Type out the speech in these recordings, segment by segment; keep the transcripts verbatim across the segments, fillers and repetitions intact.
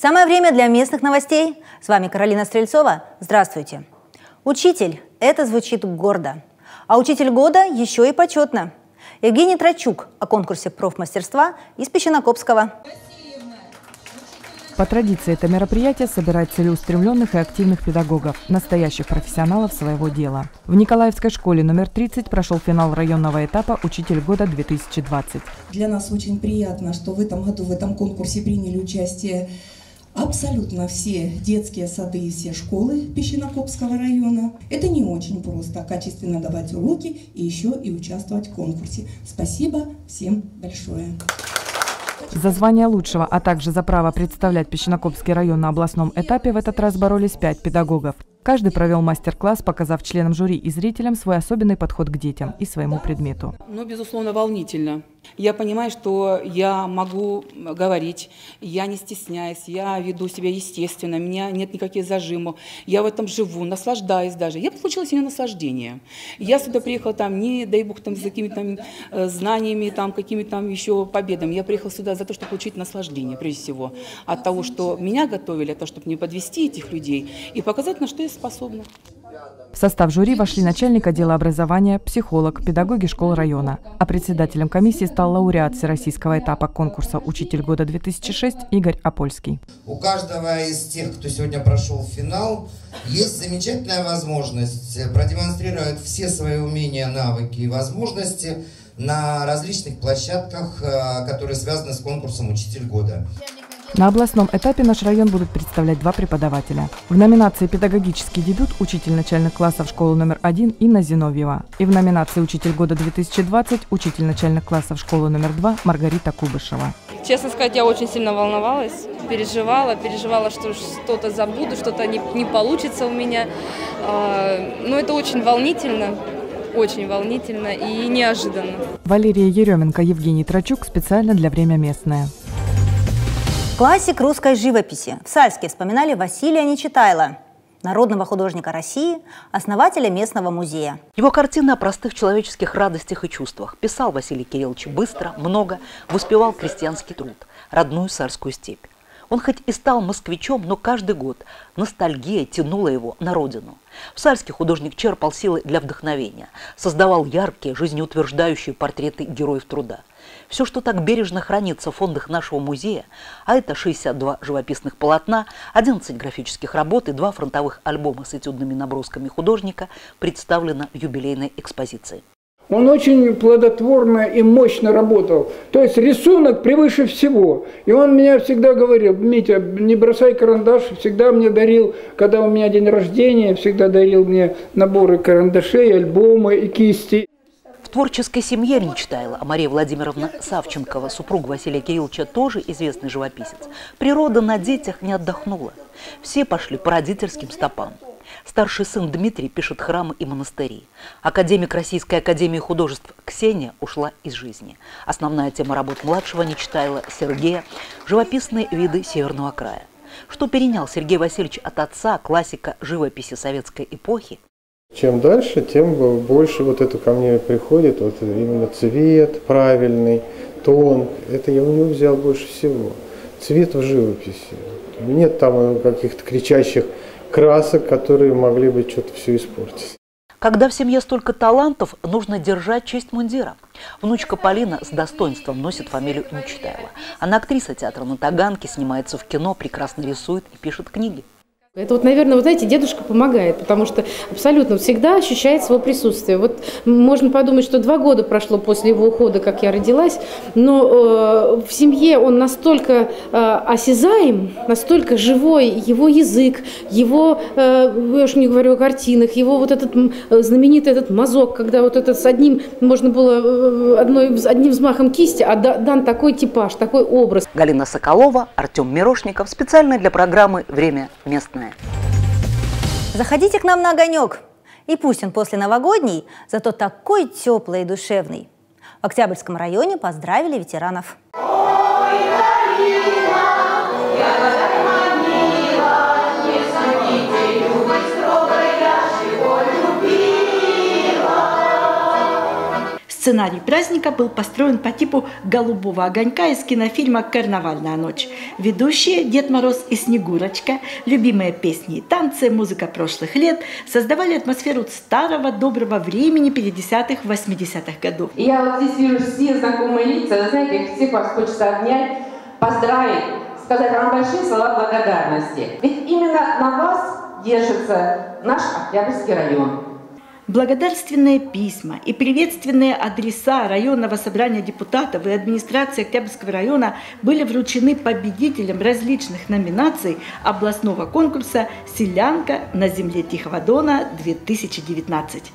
Самое время для местных новостей. С вами Каролина Стрельцова. Здравствуйте. Учитель. Это звучит гордо. А учитель года еще и почетно. Евгений Трачук о конкурсе профмастерства из Песчанокопского. По традиции это мероприятие собирает целеустремленных и активных педагогов, настоящих профессионалов своего дела. В Николаевской школе номер тридцать прошел финал районного этапа «Учитель года две тысячи двадцать». Для нас очень приятно, что в этом году в этом конкурсе приняли участие абсолютно все детские сады и все школы Песчанокопского района. Это не очень просто, качественно давать уроки и еще и участвовать в конкурсе. Спасибо всем большое. За звание лучшего, а также за право представлять Песчанокопский район на областном этапе в этот раз боролись пять педагогов. Каждый провел мастер-класс, показав членам жюри и зрителям свой особенный подход к детям и своему предмету. Ну, безусловно, волнительно. Я понимаю, что я могу говорить, я не стесняюсь, я веду себя естественно, у меня нет никаких зажимов, я в этом живу, наслаждаюсь даже. Я получила себе наслаждение. Я сюда приехала там не, дай бог, там, с какими-то знаниями, там, какими-то там еще победами. Я приехала сюда за то, чтобы получить наслаждение, прежде всего, от того, что меня готовили, от того, чтобы не подвести этих людей и показать, на что я способна. В состав жюри вошли начальник отдела образования, психолог, педагоги школ района. А председателем комиссии стал лауреат всероссийского этапа конкурса «Учитель года две тысячи шесть» Игорь Апольский. У каждого из тех, кто сегодня прошел финал, есть замечательная возможность продемонстрировать все свои умения, навыки и возможности на различных площадках, которые связаны с конкурсом «Учитель года». На областном этапе наш район будут представлять два преподавателя. В номинации «Педагогический дебют» учитель начальных классов школы номер один Инна Зиновьева. И в номинации «Учитель года две тысячи двадцать» учитель начальных классов школы номер два Маргарита Кубышева. Честно сказать, я очень сильно волновалась, переживала, переживала, что что-то забуду, что-то не, не получится у меня. Но это очень волнительно. Очень волнительно и неожиданно. Валерия Еременко, Евгений Трачук. Специально для «Время местное». Классик русской живописи. В Сальске вспоминали Василия Нечитайло, народного художника России, основателя местного музея. Его картины о простых человеческих радостях и чувствах. Писал Василий Кириллович быстро, много, воспевал крестьянский труд, родную сальскую степь. Он хоть и стал москвичом, но каждый год ностальгия тянула его на родину. В Сальске художник черпал силы для вдохновения, создавал яркие, жизнеутверждающие портреты героев труда. Все, что так бережно хранится в фондах нашего музея, а это шестьдесят два живописных полотна, одиннадцать графических работ и два фронтовых альбома с этюдными набросками художника, представлено в юбилейной экспозиции. Он очень плодотворно и мощно работал. То есть рисунок превыше всего. И он меня всегда говорил: Митя, не бросай карандаш, всегда мне дарил, когда у меня день рождения, всегда дарил мне наборы карандашей, альбомы и кисти. В творческой семье Нечитайло, а Мария Владимировна Савченкова, супруг Василия Кирилловича, тоже известный живописец, природа на детях не отдохнула. Все пошли по родительским стопам. Старший сын Дмитрий пишет храмы и монастыри. Академик Российской академии художеств Ксения ушла из жизни. Основная тема работ младшего Нечитайло Сергея – живописные виды северного края. Что перенял Сергей Васильевич от отца, классика живописи советской эпохи? Чем дальше, тем больше вот это ко мне приходит, вот именно цвет правильный, тон. Это я у него взял больше всего. Цвет в живописи. Нет там каких-то кричащих красок, которые могли бы что-то все испортить. Когда в семье столько талантов, нужно держать честь мундира. Внучка Полина с достоинством носит фамилию Нечитайло. Она актриса театра на Таганке, снимается в кино, прекрасно рисует и пишет книги. Это вот, наверное, вот знаете, дедушка помогает, потому что абсолютно всегда ощущает свое присутствие. Вот можно подумать, что два года прошло после его ухода, как я родилась, но э, в семье он настолько э, осязаем, настолько живой, его язык, его, э, я уж не говорю о картинах, его вот этот э, знаменитый этот мазок, когда вот этот с одним, можно было э, одной, одним взмахом кисти, а дан такой типаж, такой образ. Галина Соколова, Артем Мирошников. Специально для программы «Время местное». Заходите к нам на огонек. И пусть он после новогодний, зато такой теплый и душевный. В Октябрьском районе поздравили ветеранов. Ой, Галина, я похоронила, не судите, любовь строго, я живой любила. Сценарий праздника был построен по типу «Голубого огонька» из кинофильма «Карнавальная ночь». Ведущие Дед Мороз и Снегурочка, любимые песни и танцы, музыка прошлых лет создавали атмосферу старого доброго времени пятидесятых-восьмидесятых годов. Я вот здесь вижу все знакомые лица, знаете, их всех вас хочется обнять, поздравить, сказать вам большие слова благодарности. Ведь именно на вас держится наш Октябрьский район. Благодарственные письма и приветственные адреса районного собрания депутатов и администрации Октябрьского района были вручены победителям различных номинаций областного конкурса «Селянка на земле Тихого Дона-две тысячи девятнадцать».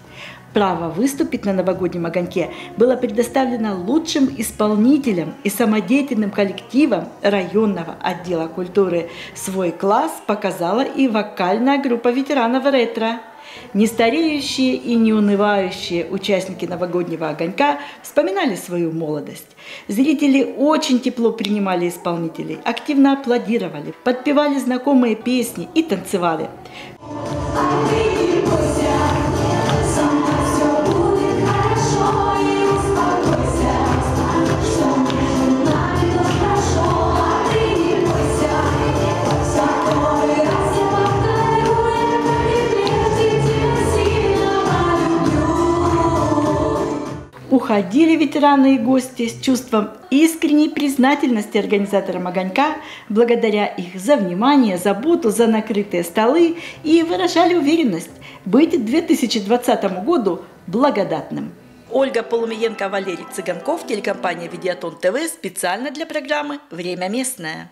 Право выступить на новогоднем огоньке было предоставлено лучшим исполнителям и самодеятельным коллективам районного отдела культуры. Свой класс показала и вокальная группа ветеранов ретро. Нестареющие и неунывающие участники новогоднего огонька вспоминали свою молодость. Зрители очень тепло принимали исполнителей, активно аплодировали, подпевали знакомые песни и танцевали. Уходили ветераны и гости с чувством искренней признательности организаторам огонька, благодаря их за внимание, заботу, за накрытые столы, и выражали уверенность быть две тысячи двадцатому году благодатным. Ольга Полумиенко, Валерий Цыганков, телекомпания «Ведиатон ТВ» специально для программы «Время местное».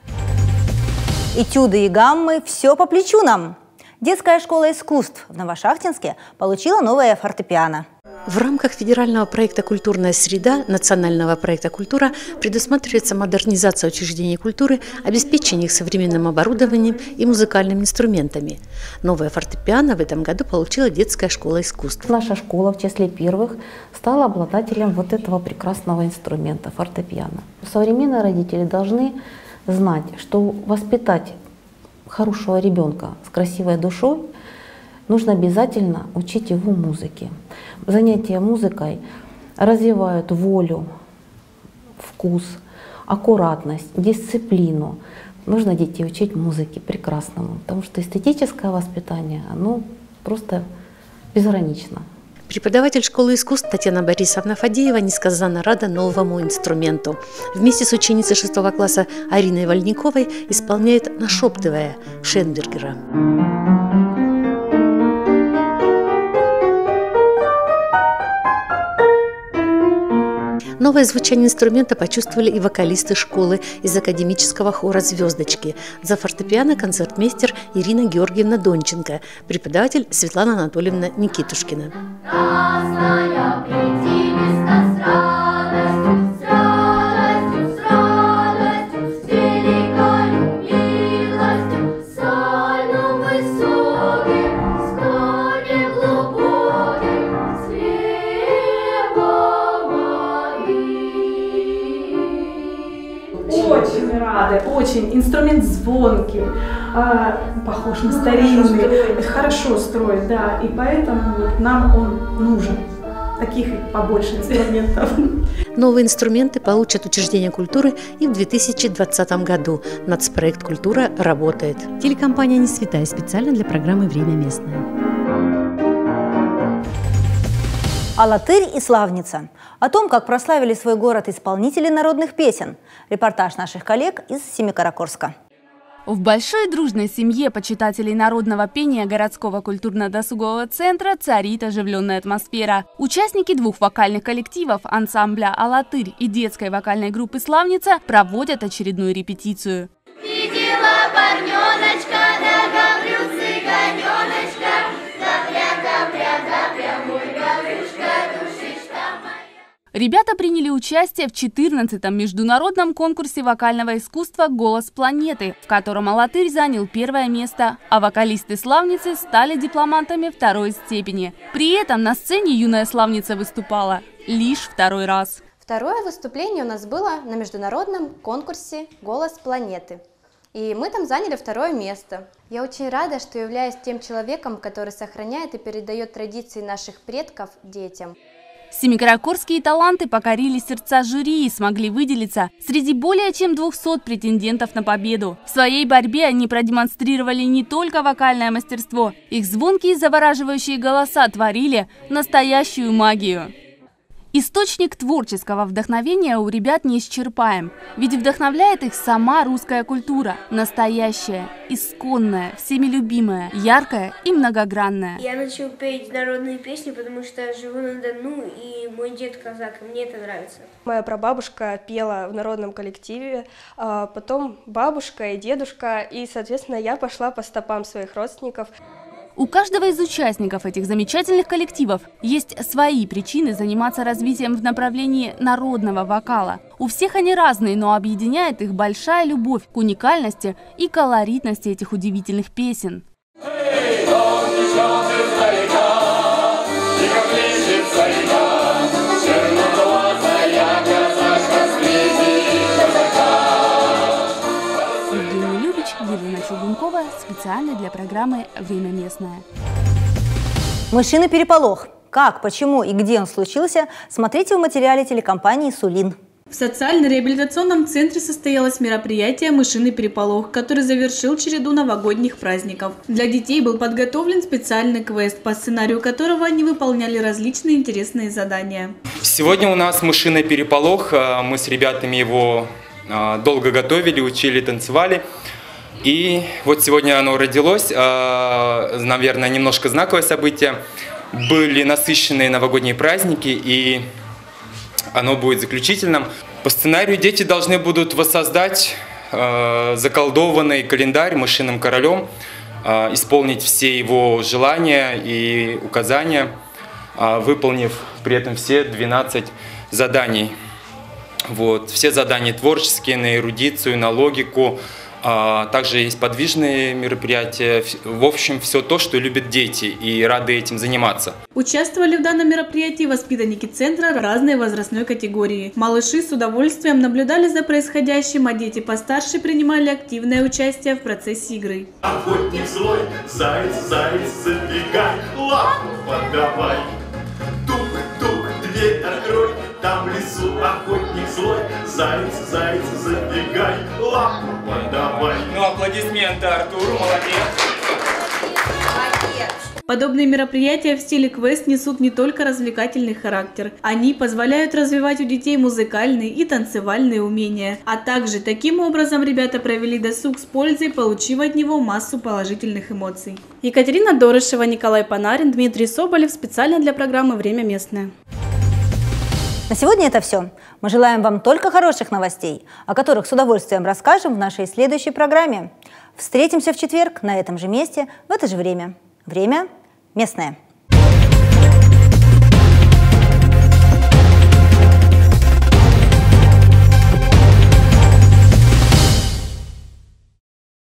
Этюды и гаммы – все по плечу нам. Детская школа искусств в Новошахтинске получила новое фортепиано. В рамках федерального проекта «Культурная среда» национального проекта «Культура» предусматривается модернизация учреждений культуры, обеспечение их современным оборудованием и музыкальными инструментами. Новое фортепиано в этом году получила детская школа искусств. Наша школа в числе первых стала обладателем вот этого прекрасного инструмента – фортепиано. Современные родители должны знать, что воспитать хорошего ребенка с красивой душой нужно обязательно учить его музыке. Занятия музыкой развивают волю, вкус, аккуратность, дисциплину. Нужно детей учить музыке прекрасному, потому что эстетическое воспитание, оно просто безгранично. Преподаватель школы искусств Татьяна Борисовна Фадеева несказанно рада новому инструменту. Вместе с ученицей шестого класса Ариной Вольниковой исполняет «Нашептывая» Шенбергера. Новое звучание инструмента почувствовали и вокалисты школы из академического хора «Звездочки». За фортепиано концертмейстер Ирина Георгиевна Донченко, преподаватель Светлана Анатольевна Никитушкина. Очень инструмент звонкий, похож на старинный, хорошо строит, да, и поэтому вот нам он нужен. Таких побольше инструментов. Новые инструменты получат учреждения культуры и в две тысячи двадцатом году. Нацпроект «Культура» работает. Телекомпания «Не святая» специально для программы «Время местное». Алатырь и Славница. О том, как прославили свой город исполнители народных песен. Репортаж наших коллег из Семикаракорска. В большой дружной семье почитателей народного пения городского культурно-досугового центра царит оживленная атмосфера. Участники двух вокальных коллективов ансамбля «Алатырь» и детской вокальной группы «Славница» проводят очередную репетицию. Видела парнёночка, да говорю, цыганёночка. Ребята приняли участие в четырнадцатом международном конкурсе вокального искусства «Голос планеты», в котором Алатырь занял первое место, а вокалисты «Славницы» стали дипломантами второй степени. При этом на сцене юная «Славница» выступала лишь второй раз. Второе выступление у нас было на международном конкурсе «Голос планеты». И мы там заняли второе место. Я очень рада, что являюсь тем человеком, который сохраняет и передает традиции наших предков детям. Семикаракорские таланты покорили сердца жюри и смогли выделиться среди более чем двухсот претендентов на победу. В своей борьбе они продемонстрировали не только вокальное мастерство, их звонкие и завораживающие голоса творили настоящую магию. Источник творческого вдохновения у ребят неисчерпаем, ведь вдохновляет их сама русская культура. Настоящая, исконная, всеми любимая, яркая и многогранная. Я начал петь народные песни, потому что я живу на Дону, и мой дед казак, и мне это нравится. Моя прабабушка пела в народном коллективе, а потом бабушка и дедушка, и, соответственно, я пошла по стопам своих родственников. У каждого из участников этих замечательных коллективов есть свои причины заниматься развитием в направлении народного вокала. У всех они разные, но объединяет их большая любовь к уникальности и колоритности этих удивительных песен. Специально для программы «Время местное». Мышиный переполох. Как, почему и где он случился, смотрите в материале телекомпании «Сулин». В социально-реабилитационном центре состоялось мероприятие «Мышиный переполох», который завершил череду новогодних праздников. Для детей был подготовлен специальный квест, по сценарию которого они выполняли различные интересные задания. Сегодня у нас «Мышиный переполох». Мы с ребятами его долго готовили, учили, танцевали. И вот сегодня оно родилось, наверное, немножко знаковое событие. Были насыщенные новогодние праздники, и оно будет заключительным. По сценарию дети должны будут воссоздать заколдованный календарь мышиным королем, исполнить все его желания и указания, выполнив при этом все двенадцать заданий. Вот. Все задания творческие, на эрудицию, на логику. Также есть подвижные мероприятия, в общем, все то, что любят дети и рады этим заниматься. Участвовали в данном мероприятии воспитанники центра разной возрастной категории. Малыши с удовольствием наблюдали за происходящим, а дети постарше принимали активное участие в процессе игры. Охотник злой, заяц, заяц, забегай, лапу подавай. Тук-тук, дверь открой, там в лесу охотник злой, заяц, заяц, забегай, лапу подавай. Ну, аплодисменты Артуру, молодец. Подобные мероприятия в стиле квест несут не только развлекательный характер. Они позволяют развивать у детей музыкальные и танцевальные умения. А также таким образом ребята провели досуг с пользой, получив от него массу положительных эмоций. Екатерина Дорышева, Николай Панарин, Дмитрий Соболев. Специально для программы «Время местное». На сегодня это все. Мы желаем вам только хороших новостей, о которых с удовольствием расскажем в нашей следующей программе. Встретимся в четверг на этом же месте в это же время. Время местное.